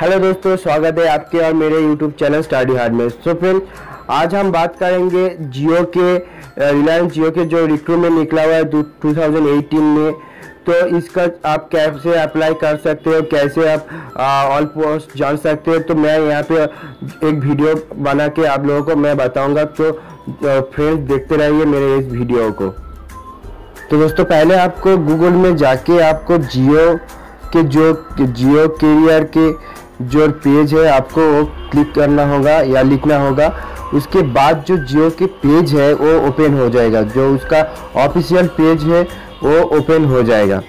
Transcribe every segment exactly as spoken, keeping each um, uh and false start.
Hello दोस्तों, स्वागत है आपके और मेरे यूट्यूब चैनल स्टडी हार्ड में। सो फ्रेंड, आज हम बात करेंगे जियो के रिलायंस जियो के जो रिक्रूटमेंट निकला हुआ है दो हज़ार अठारह में, तो इसका आप कैसे अप्लाई कर सकते हो, कैसे आप ऑल पोस्ट जान सकते हो, तो मैं यहाँ पे एक वीडियो बना के आप लोगों को मैं बताऊँगा। तो फ्रेंड्स, देखते रहिए मेरे इस वीडियो को। तो दोस्तों, पहले आपको गूगल में जाके आपको जियो के जो जियो करियर के जो पेज है आपको वो क्लिक करना होगा या लिखना होगा। उसके बाद जो जियो के पेज है वो ओपन हो जाएगा, जो उसका ऑफिशियल पेज है वो ओपन हो जाएगा।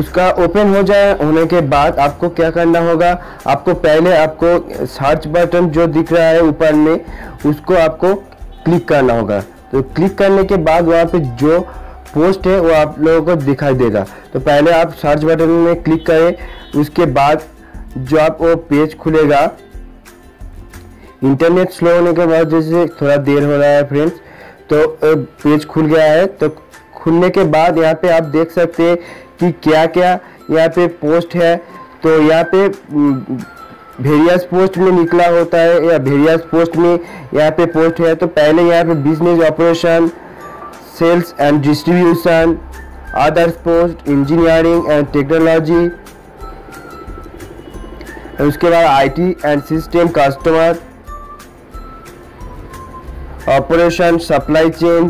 उसका ओपन हो जाए होने के बाद आपको क्या करना होगा, आपको पहले आपको सर्च बटन जो दिख रहा है ऊपर में उसको आपको क्लिक करना होगा। तो क्लिक करने के बाद वहाँ पे जो पोस्ट है वो आप लोगों को दिखाई देगा। तो पहले आप सर्च बटन में क्लिक करें, उसके बाद जो आप वो पेज खुलेगा। इंटरनेट स्लो होने के बाद, जैसे थोड़ा देर हो रहा है फ्रेंड्स, तो पेज खुल गया है। तो खुलने के बाद यहाँ पे आप देख सकते हैं कि क्या क्या यहाँ पे पोस्ट है। तो यहाँ पे वेरियस पोस्ट में निकला होता है या वेरियस पोस्ट में यहाँ पे पोस्ट है। तो पहले यहाँ पे business operation, sales and distribution, others post, engineering and technology, उसके बाद IT and system, customer operation, supply chain,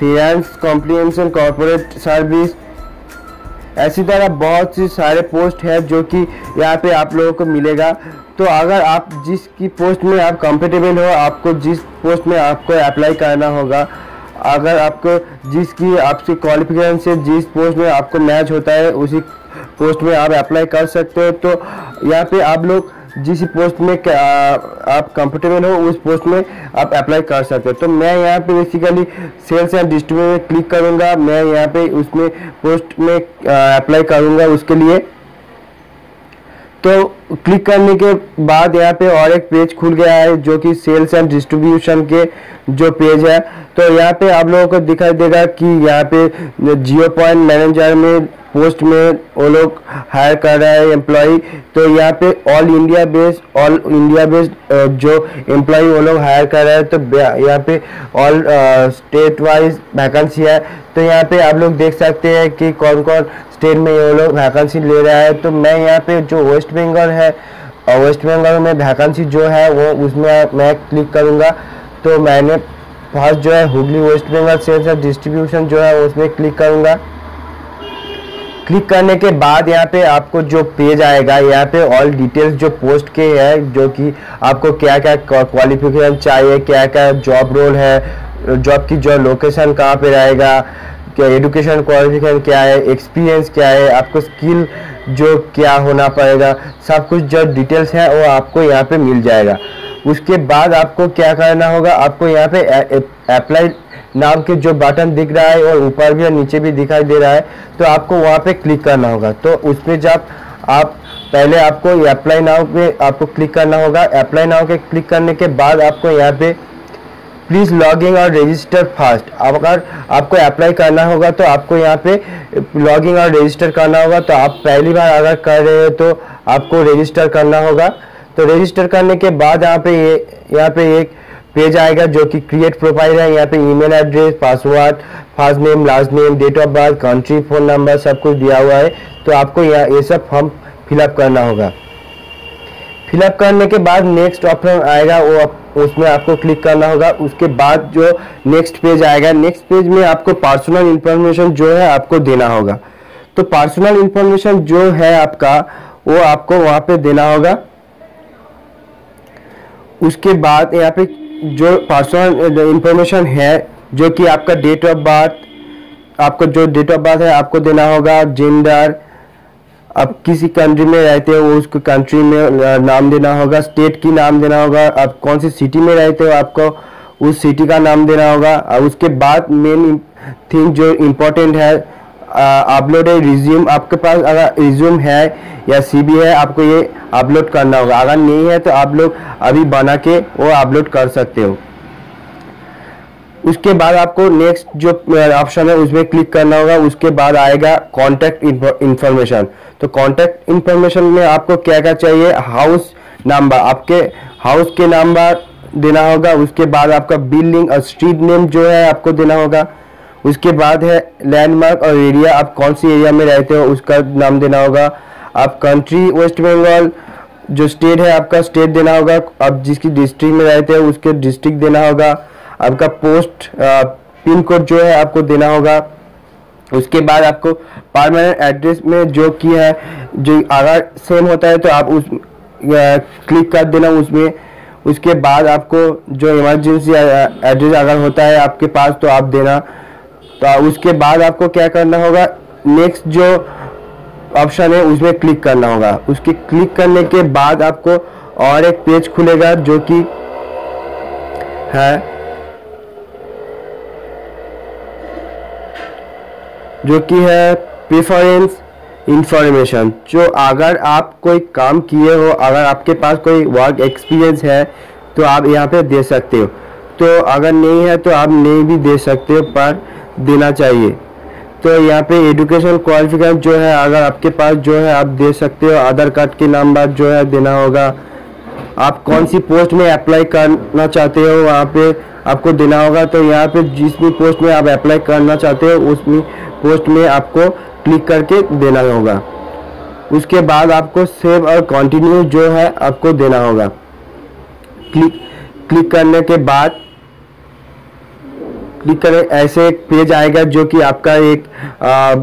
finance, complement, corporate service, ऐसी तरह बहुत सी सारे पोस्ट है जो कि यहाँ पे आप लोगों को मिलेगा। तो अगर आप जिसकी पोस्ट में आप कंफर्टेबल हो, आपको जिस पोस्ट में आपको अप्लाई करना होगा, अगर आपको जिसकी आपकी क्वालिफिकेशन से जिस पोस्ट में आपको मैच होता है उसी पोस्ट में आप अप्लाई कर सकते हो। तो यहाँ पे आप लोग जिस पोस्ट में आप कंफर्टेबल हो उस पोस्ट में आप अप्लाई कर सकते हो। तो मैं यहाँ पे बेसिकली सेल्स एंड डिस्ट्रीब्यूशन में क्लिक करूँगा, मैं यहाँ पे उसमें पोस्ट में अप्लाई करूँगा उसके लिए। तो क्लिक करने के बाद यहाँ पे और एक पेज खुल गया है जो कि सेल्स एंड डिस्ट्रीब्यूशन के जो पेज है। तो यहाँ पे आप लोगों को दिखाई देगा कि यहाँ पे जियो पॉइंट मैनेजर में पोस्ट में वो लोग हायर कर रहा है एम्प्लॉय। तो यहाँ पे all India based all India based जो एम्प्लॉय वो लोग हायर कर रहा है। तो यहाँ पे ऑल स्टेट वाइज वैकेंसी है। तो यहाँ पे आप लोग देख सकते हैं कि कौन कौन स्टेट में ये लोग वैकेंसी ले रहा है। तो मैं यहाँ पे जो वेस्ट बंगाल है और वेस्ट बंगाल में वैकेंसी जो है वो उसमें मैं क्लिक करूँगा। तो मैंने फर्स्ट जो है Hooghly West Bengal sales and distribution जो है उसमें क्लिक करूँगा। क्लिक करने के बाद यहाँ पे आपको जो पेज आएगा, यहाँ पे ऑल डिटेल्स जो पोस्ट के है, जो कि आपको क्या क्या क्वालिफिकेशन चाहिए, क्या क्या जॉब रोल है, जॉब की जो लोकेशन कहाँ पे रहेगा, क्या एजुकेशन क्वालिफिकेशन क्या है, एक्सपीरियंस क्या है, आपको स्किल जो क्या होना पड़ेगा, सब कुछ जो डिटेल्स है वो आपको यहाँ पे मिल जाएगा। उसके बाद आपको क्या करना होगा, आपको यहाँ पे अप्लाई नाम के जो बटन दिख रहा है और ऊपर भी और नीचे भी दिखाई दे रहा है, तो आपको वहाँ पे क्लिक करना होगा। तो उसमें जब आप पहले आपको अप्लाई नाउ पे आपको क्लिक करना होगा। अप्लाई नाउ के क्लिक करने के बाद आपको यहाँ पे प्लीज़ लॉगिंग और रजिस्टर फर्स्ट, अगर आपको अप्लाई करना होगा तो आपको यहाँ पे लॉगिंग और रजिस्टर करना होगा। तो आप पहली बार अगर कर रहे हो तो आपको रजिस्टर करना होगा। तो रजिस्टर करने के बाद यहाँ पे ये यहाँ पे एक पेज आएगा जो कि क्रिएट प्रोफाइल है। यहाँ पे email address, password, first name, last name, date of birth, country, phone number, सब कुछ दिया हुआ है। तो आपको यहाँ ये सब फॉर्म फिलअप करना होगा। फिलअप करने के बाद नेक्स्ट ऑप्शन आएगा, वो आप, उसमें आपको क्लिक करना होगा। उसके बाद जो नेक्स्ट पेज आएगा, नेक्स्ट पेज में आपको पर्सनल इन्फॉर्मेशन जो है आपको देना होगा। तो पर्सनल इन्फॉर्मेशन जो है आपका वो आपको वहाँ पे देना होगा। उसके बाद यहाँ पे जो पर्सनल इन्फॉर्मेशन है जो कि आपका डेट ऑफ बर्थ, आपको जो डेट ऑफ बर्थ है आपको देना होगा, जेंडर, आप किसी कंट्री में रहते हो उसको कंट्री में नाम देना होगा, स्टेट की नाम देना होगा, आप कौन सी सिटी में रहते हो आपको उस सिटी का नाम देना होगा। और उसके बाद मेन थिंग जो इम्पोर्टेंट है, अपलोडेड रिज्यूम, आपके पास अगर रिज्यूम है या सीवी है आपको ये अपलोड करना होगा। अगर नहीं है तो आप लोग अभी बना के वो अपलोड कर सकते हो। उसके बाद आपको नेक्स्ट जो ऑप्शन है उसमें क्लिक करना होगा। उसके बाद आएगा कॉन्टैक्ट इंफॉर्मेशन। तो कॉन्टैक्ट इंफॉर्मेशन में आपको क्या क्या चाहिए, हाउस नंबर, आपके हाउस के नंबर देना होगा। उसके बाद आपका बिल्डिंग और स्ट्रीट नेम जो है आपको देना होगा। उसके बाद है लैंडमार्क और एरिया, आप कौन सी एरिया में रहते हो उसका नाम देना होगा। आप कंट्री वेस्ट बंगाल, जो स्टेट है आपका स्टेट देना होगा। आप जिसकी डिस्ट्रिक्ट में रहते हो उसके डिस्ट्रिक्ट देना होगा। आपका पोस्ट पिन कोड जो है आपको देना होगा। उसके बाद आपको परमानेंट एड्रेस में जो की है जो अगर सेम होता है तो आप उस क्लिक कर देना उसमें। उसके बाद आपको जो इमरजेंसी एड्रेस अगर होता है आपके पास तो आप देना। तो उसके बाद आपको क्या करना होगा, नेक्स्ट जो ऑप्शन है उसमें क्लिक करना होगा। उसके क्लिक करने के बाद आपको और एक पेज खुलेगा जो कि है जो कि है प्रेफरेंस इंफॉर्मेशन। जो अगर आप कोई काम किए हो, अगर आपके पास कोई वर्क एक्सपीरियंस है तो आप यहाँ पे दे सकते हो, तो अगर नहीं है तो आप नहीं भी दे सकते हो पर देना चाहिए। तो यहाँ पे एजुकेशन क्वालिफिकेशन जो है अगर आपके पास जो है आप दे सकते हो। आधार कार्ड के नंबर जो है देना होगा। आप कौन सी पोस्ट में अप्लाई करना चाहते हो वहाँ पे आपको देना होगा। तो यहाँ पे जिस भी पोस्ट में आप अप्लाई करना चाहते हो उस पोस्ट में आपको क्लिक करके देना होगा। उसके बाद आपको सेव और कंटिन्यू जो है आपको देना होगा। क्लिक क्लिक करने के बाद क्लिक करें, ऐसे एक पेज आएगा जो कि आपका एक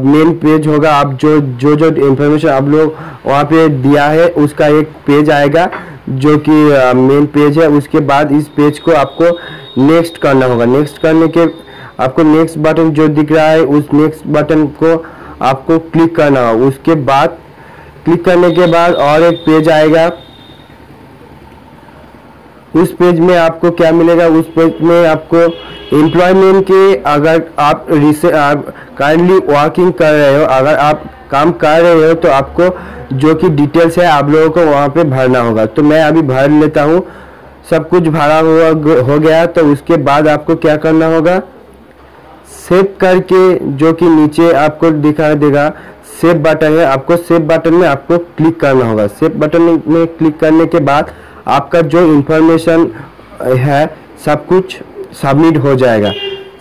मेन पेज होगा। आप जो जो जो इंफॉर्मेशन आप लोग वहाँ पे दिया है उसका एक पेज आएगा जो कि मेन पेज है। उसके बाद इस पेज को आपको नेक्स्ट करना होगा। नेक्स्ट करने के आपको नेक्स्ट बटन जो दिख रहा है उस नेक्स्ट बटन को आपको क्लिक करना होगा। उसके बाद क्लिक करने के बाद और एक पेज आएगा। उस पेज में आपको क्या मिलेगा, उस पेज में आपको एम्प्लॉयमेंट के, अगर आप आप काइंडली वर्किंग कर रहे हो, अगर आप काम कर रहे हो तो आपको जो कि डिटेल्स है आप लोगों को वहाँ पे भरना होगा। तो मैं अभी भर लेता हूँ, सब कुछ भरा हुआ हो गया। तो उसके बाद आपको क्या करना होगा, सेव करके जो कि नीचे आपको दिखाई देगा सेव बटन है, आपको सेव बटन में आपको क्लिक करना होगा। सेव बटन में क्लिक करने के बाद आपका जो इंफॉर्मेशन है सब कुछ सबमिट हो जाएगा।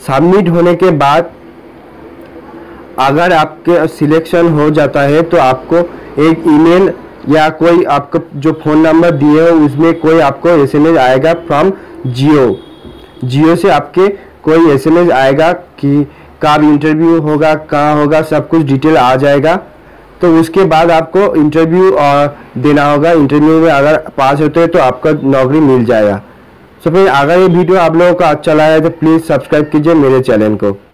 सबमिट होने के बाद अगर आपके सिलेक्शन हो जाता है तो आपको एक ईमेल या कोई आपको जो फ़ोन नंबर दिए हो उसमें कोई आपको एसएमएस आएगा फ्रॉम जियो। जियो से आपके कोई एसएमएस आएगा कि कब इंटरव्यू होगा, कहाँ होगा, सब कुछ डिटेल आ जाएगा। तो उसके बाद आपको इंटरव्यू देना होगा। इंटरव्यू में अगर पास होते हैं तो आपका नौकरी मिल जाएगा। सो so, फिर अगर ये वीडियो आप लोगों को अच्छा लगा है तो प्लीज़ सब्सक्राइब कीजिए मेरे चैनल को।